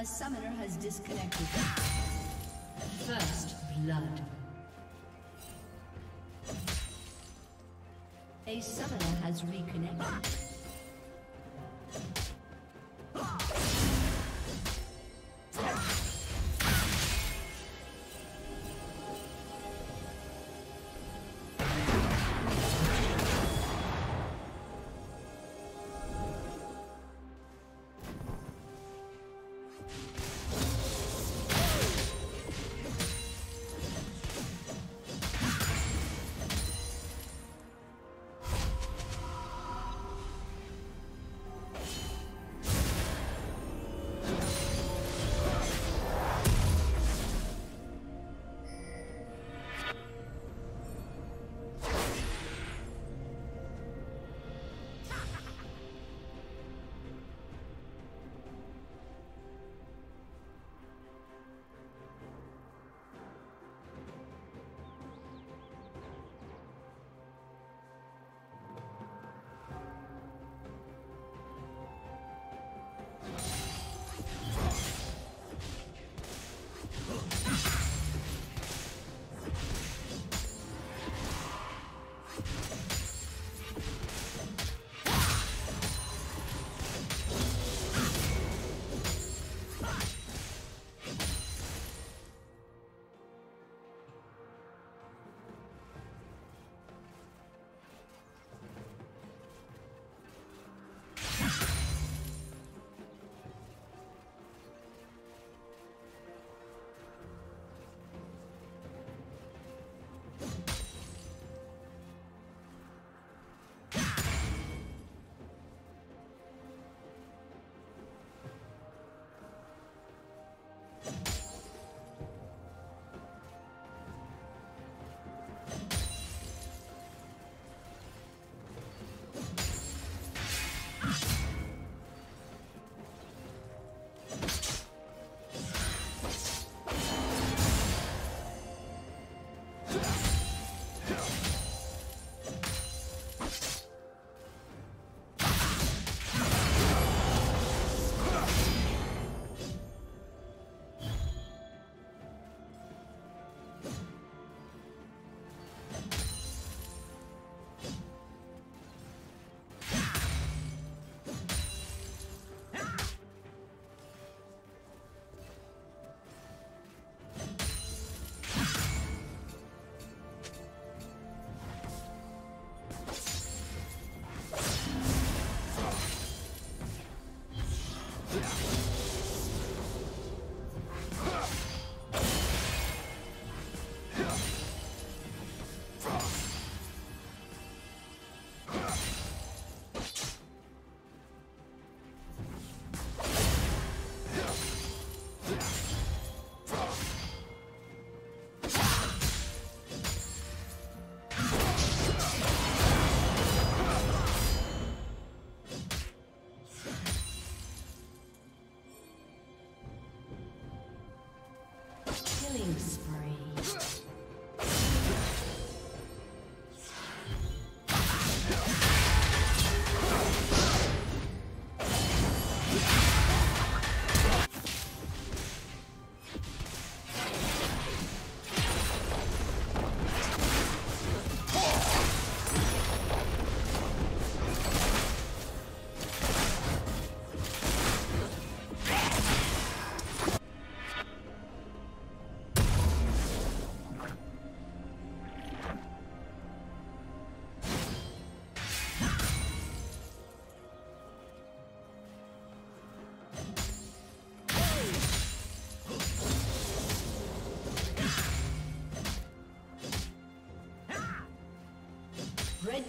A summoner has disconnected. First blood. A summoner has reconnected. Red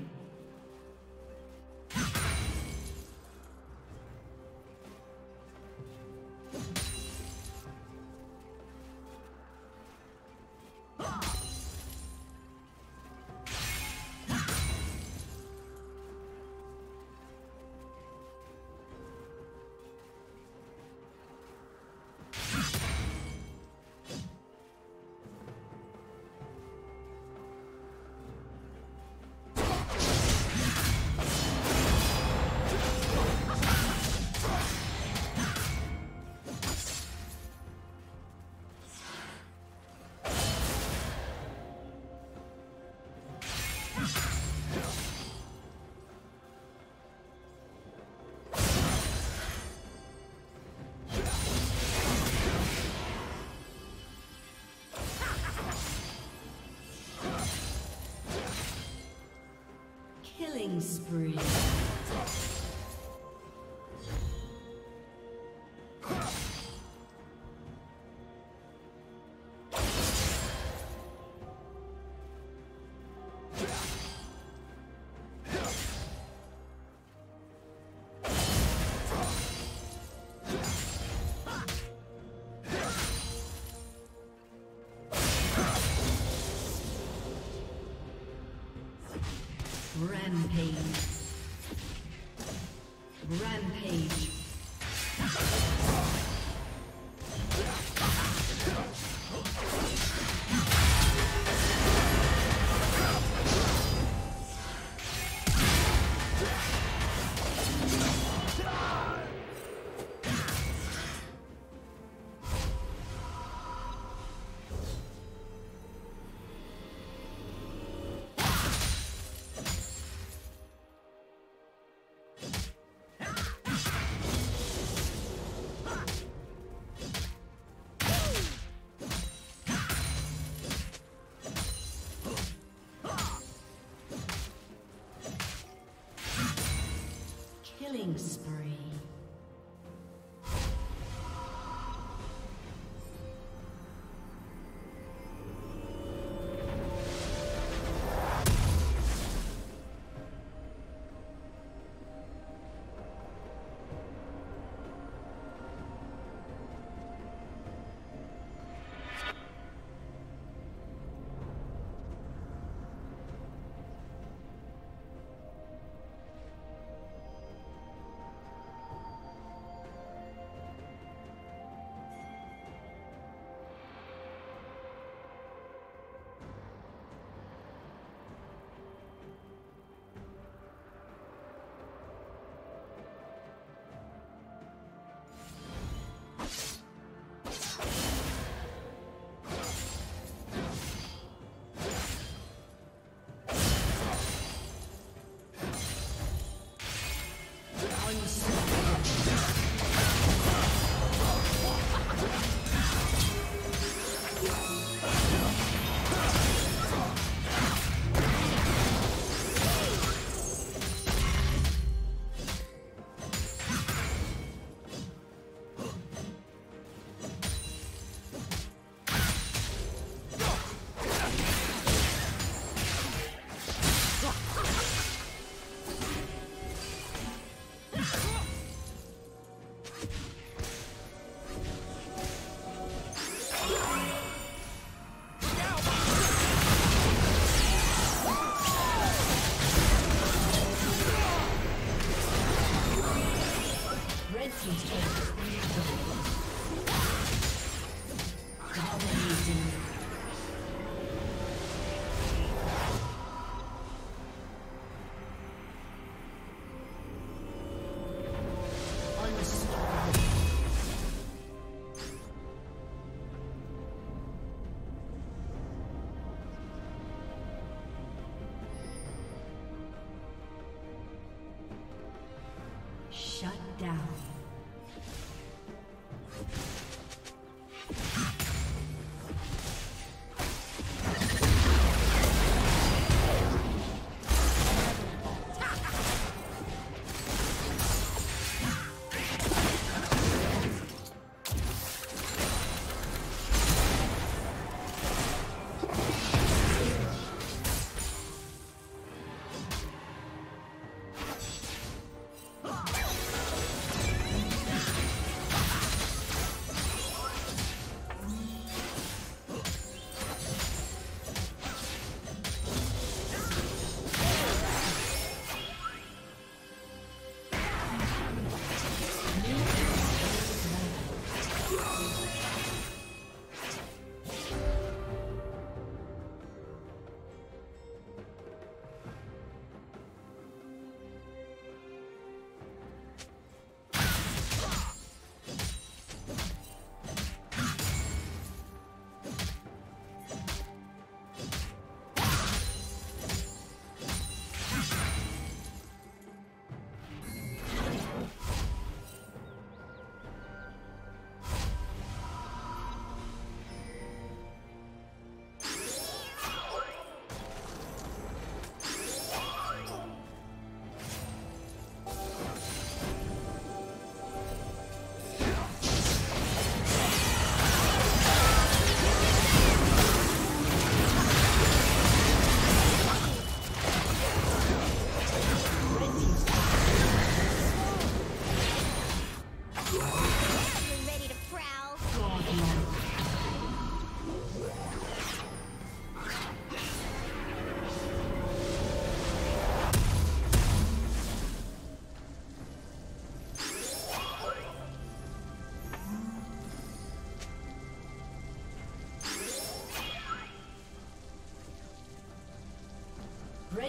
Killing spree. Rampage. Killing spree. Shut down.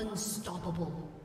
Unstoppable.